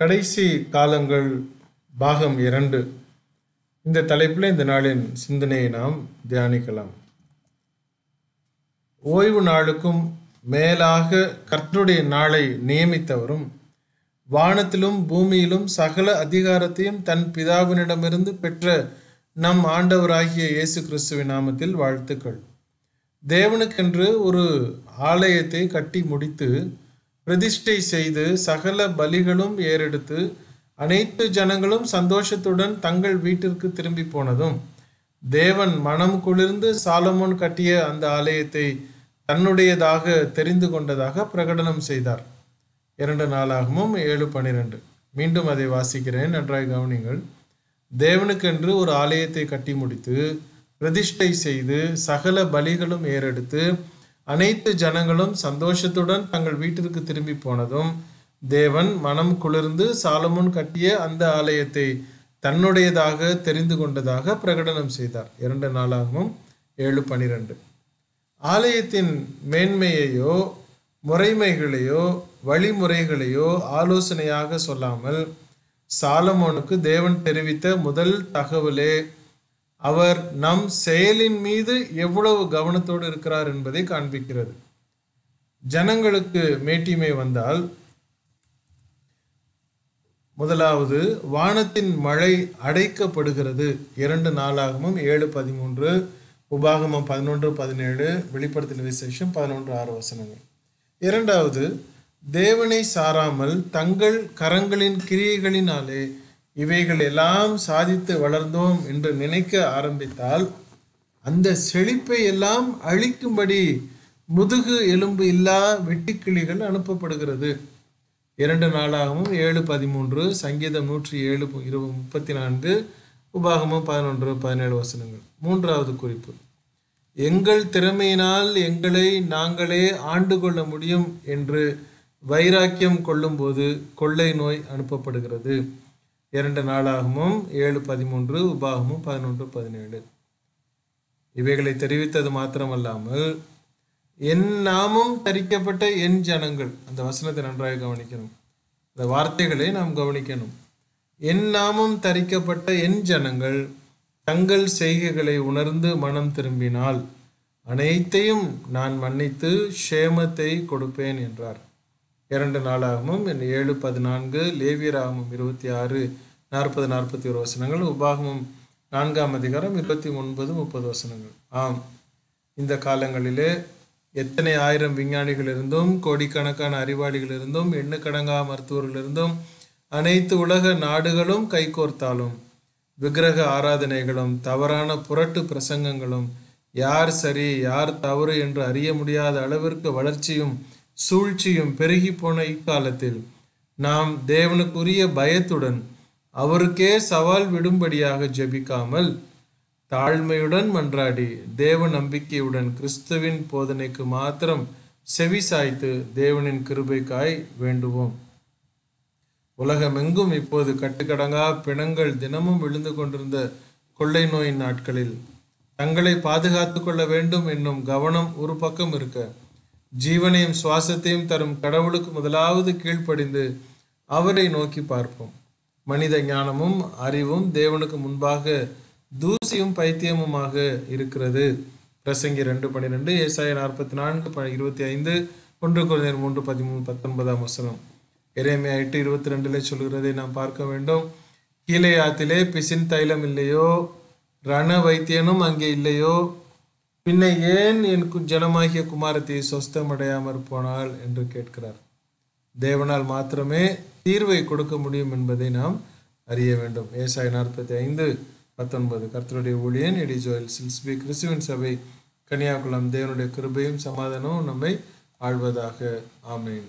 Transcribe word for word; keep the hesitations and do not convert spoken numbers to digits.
கடைசி காலங்கள் பாகம் இரண்டு. இந்த தலைப்பில் இந்த நாளின் சிந்தனையை நாம் தியானிக்கலாம். ஓய்வு நாளுக்கும் மேலாக கர்த்தருடைய நாளை நியமித்தவரும் வானத்திலும் பூமியிலும் சகல அதிகாரத்தையும் தன் பிதாவினிடமிருந்து பெற்ற நம் ஆண்டவராகிய இயேசு கிறிஸ்துவின் நாமத்தில் வாழ்த்துக்கள். தேவனுக்கென்று ஒரு ஆலயத்தை கட்டி முடித்து பிரதிஷ்டை செய்து சகல பலிகளும் ஏறெடுத்து அனைத்து ஜனங்களும் சந்தோஷத்துடன் தங்கள் வீட்டிற்கு திரும்பி போனதும், தேவன் மனம் குளிர்ந்து சாலமோன் கட்டிய அந்த ஆலயத்தை தன்னுடையதாக தெரிந்து கொண்டதாக பிரகடனம் செய்தார். இரண்டு நாளாகவும் ஏழு பன்னிரண்டு. மீண்டும் அதை வாசிக்கிறேன், நன்றாய் கவனிங்கள். தேவனுக்கென்று ஒரு ஆலயத்தை கட்டி முடித்து பிரதிஷ்டை செய்து சகல பலிகளும் ஏறெடுத்து அனைத்து ஜனங்களும் சந்தோஷத்துடன் தங்கள் வீட்டிற்கு திரும்பி போனதும், தேவன் மனம் குளிர்ந்து சாலமோன் கட்டிய அந்த ஆலயத்தை தன்னுடையதாக தெரிந்து கொண்டதாக பிரகடனம் செய்தார். இரண்டு நாளாகவும் ஏழு பன்னிரண்டு. ஆலயத்தின் மேன்மையையோ முறைமைகளையோ வழிமுறைகளையோ ஆலோசனையாக சொல்லாமல், சாலமோனுக்கு தேவன் தெரிவித்த முதல் தகவலே அவர் நம் செயலின் மீது எவ்வளவு கவனத்தோடு இருக்கிறார் என்பதை காண்பிக்கிறது. ஜனங்களுக்கு மேட்டிமை வந்தால் முதலாவது வானத்தின் மழை அடைக்கப்படுகிறது. இரண்டு நாளாகமும் ஏழு பதிமூன்று, உபாகமம் பதினொன்று பதினேழு, வெளிப்படுத்தல் விசேஷம் பதினொன்று ஆறு வசனங்கள். இரண்டாவது, தேவனை சாராமல் தங்கள் கரங்களின் கிரியைகளினாலே இவைகள் எல்லாம் சாதித்து வளர்ந்தோம் என்று நினைக்க ஆரம்பித்தால், அந்த செழிப்பை எல்லாம் அழிக்கும்படி முதுகு எலும்பு இல்லா வெட்டுக்கிளிகள் அனுப்பப்படுகிறது. இரண்டு நாளாகவும் ஏழு பதிமூன்று, சங்கீதம் நூற்றி ஏழு முப்பத்தி நான்கு, உபாகமம் பதினொன்று பதினேழு வசனங்கள். மூன்றாவது குறிப்பு, எங்கள் திறமையினால் எங்களை நாங்களே ஆண்டு கொள்ள முடியும் என்று வைராக்கியம் கொள்ளும்போது கொள்ளை நோய் அனுப்பப்படுகிறது. இரண்டு நாளாகமும் ஏழு பதிமூன்று, உபாகமும் பதினொன்று பதினேழு. இவைகளை தெரிவித்தது மாத்திரமல்லாமல், என் நாமும் தரிக்கப்பட்ட என் ஜனங்கள், அந்த வசனத்தை நன்றாக கவனிக்கணும், அந்த வார்த்தைகளை நாம் கவனிக்கணும். என் நாமும் தரிக்கப்பட்ட என் ஜனங்கள் தங்கள் செய்கைகளை உணர்ந்து மனம் திரும்பினால் அனைத்தையும் நான் மன்னித்து சேமத்தை கொடுப்பேன் என்றார். இரண்டு நாளாகமும் ஏழு பதினான்கு, லேவியராகமும் இருபத்தி ஆறு நாற்பது நாற்பத்தி ஒரு வசனங்கள், உபாகமும் நான்காம் அதிகாரம் இருபத்தி ஒன்பது முப்பது வசனங்கள். ஆம், இந்த காலங்களிலே எத்தனை ஆயிரம் விஞ்ஞானிகள் இருந்தும் கோடிக்கணக்கான அறிவாளிகள் இருந்தும் எண்ணுக்கடங்கா மருத்துவர்கள் இருந்தும் அனைத்து உலக நாடுகளும் கைகோர்த்தாலும், விக்கிரக ஆராதனைகளும் தவறான புரட்டு பிரசங்கங்களும் யார் சரி யார் தவறு என்று அறிய முடியாத அளவிற்கு வளர்ச்சியும் சூழ்ச்சியும் பெருகி போன இக்காலத்தில், நாம் தேவனுக்குரிய பயத்துடன் அவருக்கே சவால் விடும்படியாக ஜெபிக்காமல் தாழ்மையுடன் மன்றாடி தேவ நம்பிக்கையுடன் கிறிஸ்துவின் போதனைக்கு மாத்திரம் செவி சாய்த்து தேவனின் கிருபைக்காய் வேண்டுவோம். உலகமெங்கும் இப்போது கட்டுக்கடங்கா பிணங்கள் தினமும் விழுந்து கொண்டிருந்த கொள்ளை நோயின் நாட்களில் தங்களை பாதுகாத்து கொள்ள வேண்டும் என்னும் கவனம் ஒரு பக்கம் இருக்க, ஜீவனையும் சுவாசத்தையும் தரும் கடவுளுக்கு முதலாவது கீழ்ப்படிந்து அவரை நோக்கி பார்ப்போம். மனித ஞானமும் அறிவும் தேவனுக்கு முன்பாக தூசியும் பைத்தியமுமாக இருக்கிறது. பிரசங்கி இரண்டு பன்னிரண்டு, ஏசாயா நாற்பத்தி நான்கு இருபத்தி ஐந்து, ஒன்று கொரிந்தியர் மூன்று பதிமூணு பத்தொன்பதாம் வசனம். எரேமியா எட்டு இருபத்தி ரெண்டுல சொல்கிறதை நாம் பார்க்க வேண்டும். கீழே ஆத்திலே பிசின் தைலம் இல்லையோ, ரண வைத்தியனும் அங்கே இல்லையோ, பின்ன ஏன் என் ஜனமாகிய குமாரத்தை சொஸ்தமடையாமற் போனாள் என்று கேட்கிறார். தேவனால் மாத்திரமே தீர்வை கொடுக்க முடியும் என்பதை நாம் அறிய வேண்டும். ஏசாயா நாற்பத்தி ஐந்து பத்தொன்பது. கர்த்தருடைய ஊழியன் எடி ஜோயல் சில்ஸ்பி, கிறிஸ்துவின் சபை, கன்னியாகுளம். தேவனுடைய கிருபையும் சமாதானமும் நம்மை ஆழ்வதாக. ஆமேன்.